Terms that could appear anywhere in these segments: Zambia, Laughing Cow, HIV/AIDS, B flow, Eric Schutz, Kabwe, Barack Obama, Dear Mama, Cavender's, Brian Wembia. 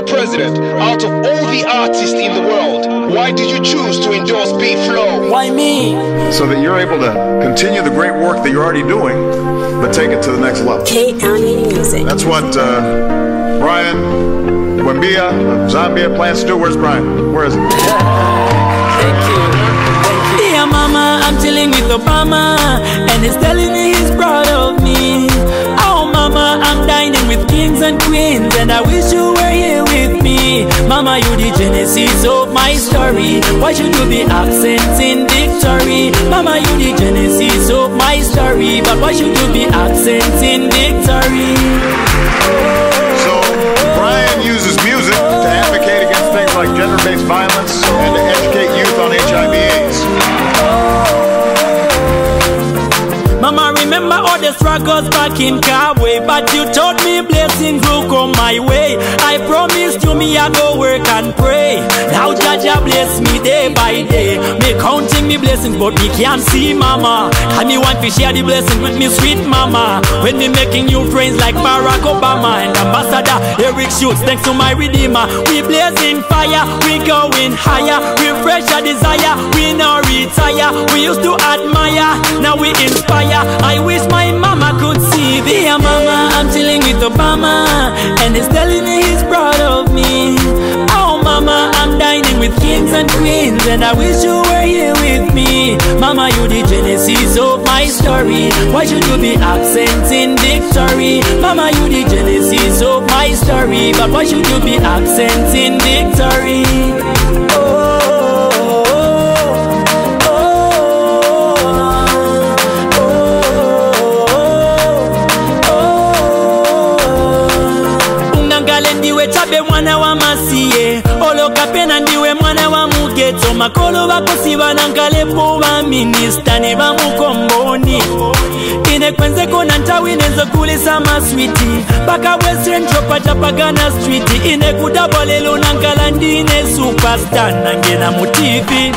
the president out of all the artists in the world. Why did you choose to endorse B flow? Why me? So that you're able to continue the great work that you're already doing, but take it to the next level. Kate Allen music. That's what Brian Wembia of Zambia plans to do. Where's Brian? Where is he? Thank you. Dear Mama, I'm chilling with Obama, and he's telling me he's proud of me. Mama, I'm dining with kings and queens, and I wish you were here with me. Mama, you the genesis of my story. Why should you be absent in victory? Mama, you the genesis of my story, but why should you be absent in victory? So Brian uses music to advocate against things like gender-based violence and to educate youth on HIV/AIDS. Mama, remember all the struggles back in Kabwe, but you taught me blessings will come my way. I promised you me I go work and pray. Now Jaja bless me day by day. Me counting me blessings, but me can't see Mama. And me want to share the blessings with me sweet Mama. When me making new friends like Barack Obama and Ambassador Eric Schutz, thanks to my Redeemer. We blazing fire, we going higher. We fresh a desire, we now retire. We used to admire, now we inspire. I wish my mama could see. Dear Mama, I'm chilling with Obama, and he's telling me he's proud of me. Oh Mama, I'm dining with kings and queens, and I wish you were here with me. Mama, you the genesis of my story. Why should you be absent in victory? Mama, you the genesis of my story, but why should you be absent in victory? Oh. Mwana wa masiye olokapena ndiwe mwana wa mugeto makolo bakosiba nankalepo ba minista ne bamukomboni inekwenze kona ntawi nezo kulisa maswiti baka western chopa chapagana street inekudabolelo nankalandine superstar nangena mu TV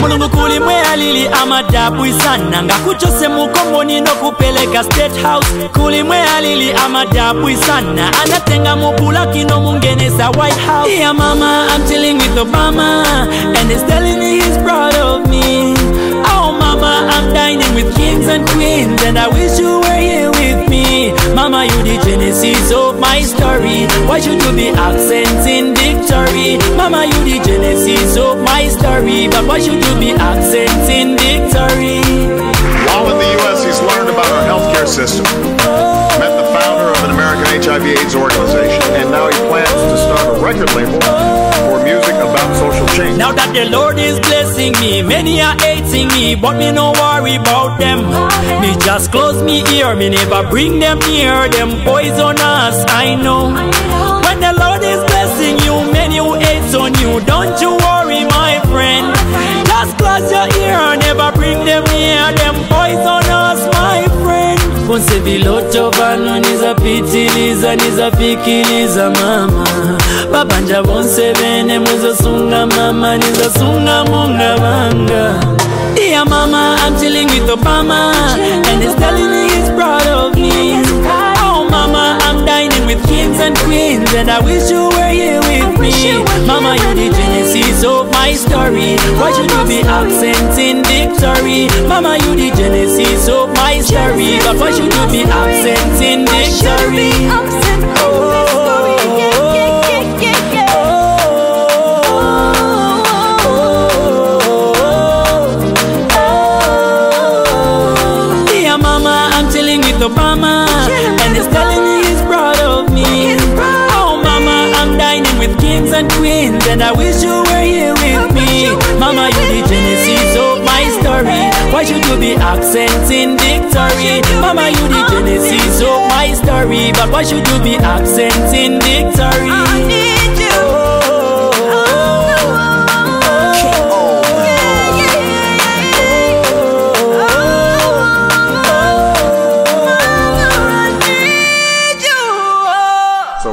Mulungu kulimwe alili amadabu isana Ngakuchose mukomboni no kupeleka State House Kulimwe alili amadabu isana Anatenga mupulaki no mungeneza White House Dear Mama, I'm chilling with Obama And he's telling me he's proud of me Oh Mama, I'm dining with kings and queens And I wish you were here with me Mama, you the genesis of my story Why should you be absent in victory? Mama, you the genesis of my story But why should you be absent in victory? While in the U.S., he's learned about our healthcare system. Met the founder of an American HIV/AIDS organization, and now he plans to start a record label for music about social change. Now that the Lord is blessing me, many are hating me, but me no worry about them. Me just close me ear, me never bring them near. Them poison us, I know. When the Lord is blessing you, many who hate on you, don't you worry, my friend. Just close your ear, never bring them near. Them poison us, my friend. Ponse viloto vano nizapitiliza nizafikiliza mama Babanja bonse vene muzosunga mama nizasunga munga manga Dear Mama, I'm chilling with Obama And he's telling me he's proud of me Oh Mama, I'm dining with kings and queens And I wish you were here with me Mama, you're the genesis of my story Why should you be absent in victory? Mama, you're the genesis of my story But why should you be absent in victory? Dear Mama, I'm chilling with Obama And he's telling me he's proud of me I'm dining with kings and queens And I wish you were here with me Mama, you the genesis of my story Why should you be absent in victory? Mama, you the genesis of my story But why should you be absent in victory? I need you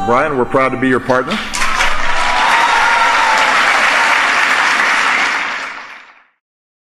Brian, we're proud to be your partner.